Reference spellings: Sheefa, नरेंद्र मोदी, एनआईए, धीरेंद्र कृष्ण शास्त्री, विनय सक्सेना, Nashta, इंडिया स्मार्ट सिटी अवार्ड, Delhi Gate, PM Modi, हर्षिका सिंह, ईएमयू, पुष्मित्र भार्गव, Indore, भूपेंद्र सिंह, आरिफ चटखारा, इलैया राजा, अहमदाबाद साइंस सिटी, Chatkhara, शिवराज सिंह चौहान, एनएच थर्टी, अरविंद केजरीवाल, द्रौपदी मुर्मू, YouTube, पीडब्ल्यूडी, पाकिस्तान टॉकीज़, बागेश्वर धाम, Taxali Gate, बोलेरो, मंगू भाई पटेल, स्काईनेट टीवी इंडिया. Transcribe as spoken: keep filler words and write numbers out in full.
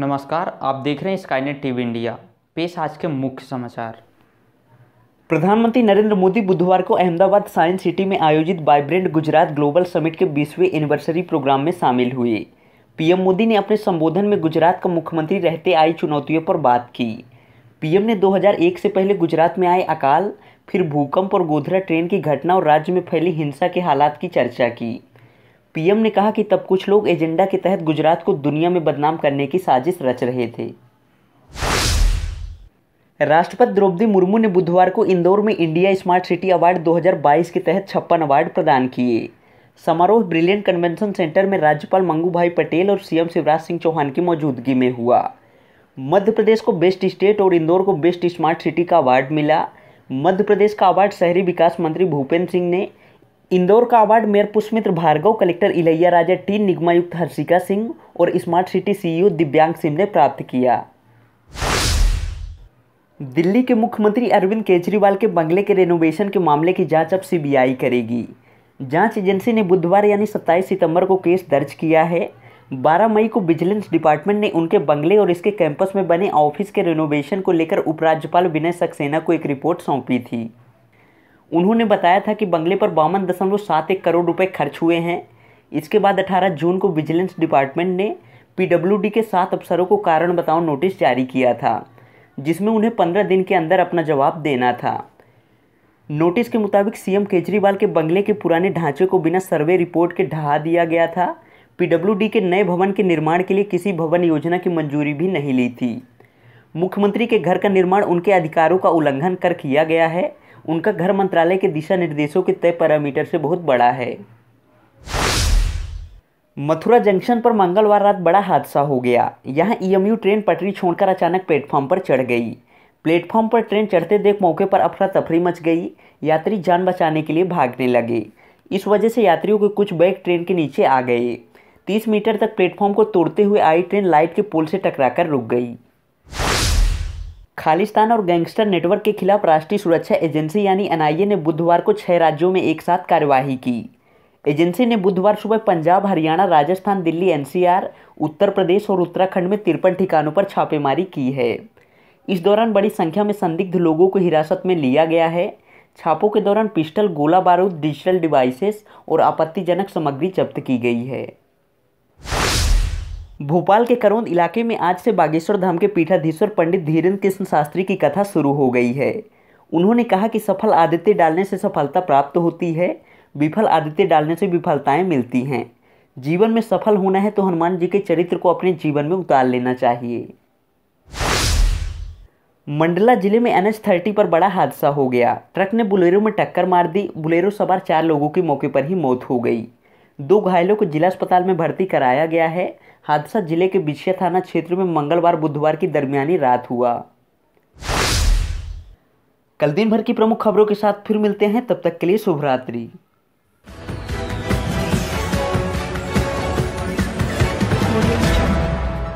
नमस्कार, आप देख रहे हैं स्काईनेट टीवी इंडिया। पेश आज के मुख्य समाचार। प्रधानमंत्री नरेंद्र मोदी बुधवार को अहमदाबाद साइंस सिटी में आयोजित वाइब्रेंट गुजरात ग्लोबल समिट के बीसवें एनिवर्सरी प्रोग्राम में शामिल हुए। पीएम मोदी ने अपने संबोधन में गुजरात का मुख्यमंत्री रहते आई चुनौतियों पर बात की। पीएम ने दो हज़ार एक से पहले गुजरात में आए अकाल, फिर भूकंप और गोधरा ट्रेन की घटना और राज्य में फैली हिंसा के हालात की चर्चा की। पीएम ने कहा कि तब कुछ लोग एजेंडा के तहत गुजरात को दुनिया में बदनाम करने की साजिश रच रहे थे। राष्ट्रपति द्रौपदी मुर्मू ने बुधवार को इंदौर में इंडिया स्मार्ट सिटी अवार्ड दो हज़ार बाईस के तहत छप्पन अवार्ड प्रदान किए। समारोह ब्रिलियंट कन्वेंशन सेंटर में राज्यपाल मंगू भाई पटेल और सीएम शिवराज सिंह चौहान की मौजूदगी में हुआ। मध्य प्रदेश को बेस्ट स्टेट और इंदौर को बेस्ट स्मार्ट सिटी का अवार्ड मिला। मध्य प्रदेश का अवार्ड शहरी विकास मंत्री भूपेंद्र सिंह ने, इंदौर का award mayor पुष्मित्र भार्गव, collector इलैया राजा T, निगमायुक्त हर्षिका सिंह और स्मार्ट सिटी सीईओ दिव्यांग सिंह ने प्राप्त किया। दिल्ली के मुख्यमंत्री अरविंद केजरीवाल के बंगले के रेनोवेशन के मामले की जांच अब सीबीआई करेगी। जांच एजेंसी ने बुधवार यानी सत्ताईस सितंबर को केस दर्ज किया है। बारह मई को विजिलेंस डिपार्टमेंट ने उनके बंगले और इसके कैंपस में बने ऑफिस के रेनोवेशन को लेकर उपराज्यपाल विनय सक्सेना को एक रिपोर्ट सौंपी थी। उन्होंने बताया था कि बंगले पर बावन दशमलव सात एक करोड़ रुपए खर्च हुए हैं। इसके बाद अठारह जून को विजिलेंस डिपार्टमेंट ने पीडब्ल्यूडी के सात अफसरों को कारण बताओ नोटिस जारी किया था, जिसमें उन्हें पंद्रह दिन के अंदर अपना जवाब देना था। नोटिस के मुताबिक सीएम केजरीवाल के बंगले के पुराने ढांचे को बिना सर्वे रिपोर्ट के ढहा दिया गया था। पीडब्ल्यूडी के नए भवन के निर्माण के लिए किसी भवन योजना की मंजूरी भी नहीं ली थी। मुख्यमंत्री के घर का निर्माण उनके अधिकारों का उल्लंघन कर किया गया है। उनका घर मंत्रालय के दिशा निर्देशों के तय पैरामीटर से बहुत बड़ा है। मथुरा जंक्शन पर मंगलवार रात बड़ा हादसा हो गया। यहां ईएमयू ट्रेन पटरी छोड़कर अचानक प्लेटफॉर्म पर चढ़ गई। प्लेटफॉर्म पर ट्रेन चढ़ते देख मौके पर अफरा तफरी मच गई। यात्री जान बचाने के लिए भागने लगे। इस वजह से यात्रियों के कुछ बैग ट्रेन के नीचे आ गए। तीस मीटर तक प्लेटफॉर्म को तोड़ते हुए आई ट्रेन लाइट के पोल से टकरा कर रुक गई। खालिस्तान और गैंगस्टर नेटवर्क के खिलाफ राष्ट्रीय सुरक्षा एजेंसी यानी एनआईए ने बुधवार को छह राज्यों में एक साथ कार्यवाही की। एजेंसी ने बुधवार सुबह पंजाब, हरियाणा, राजस्थान, दिल्ली एनसीआर, उत्तर प्रदेश और उत्तराखंड में तिरपन ठिकानों पर छापेमारी की है। इस दौरान बड़ी संख्या में संदिग्ध लोगों को हिरासत में लिया गया है। छापों के दौरान पिस्टल, गोला बारूद, डिजिटल डिवाइसेस और आपत्तिजनक सामग्री जब्त की गई है। भोपाल के करोंद इलाके में आज से बागेश्वर धाम के पीठाधीश्वर पंडित धीरेंद्र कृष्ण शास्त्री की कथा शुरू हो गई है। उन्होंने कहा कि सफल आदतें डालने से सफलता प्राप्त होती है, विफल आदतें डालने से विफलताएं मिलती हैं। जीवन में सफल होना है तो हनुमान जी के चरित्र को अपने जीवन में उतार लेना चाहिए। मंडला जिले में एनएच थर्टी पर बड़ा हादसा हो गया। ट्रक ने बोलेरो में टक्कर मार दी। बोलेरो सवार चार लोगों की मौके पर ही मौत हो गई। दो घायलों को जिला अस्पताल में भर्ती कराया गया है। हादसा जिले के बिछिया थाना क्षेत्र में मंगलवार बुधवार की दरमियानी रात हुआ। कल दिन भर की प्रमुख खबरों के साथ फिर मिलते हैं। तब तक के लिए शुभ रात्रि।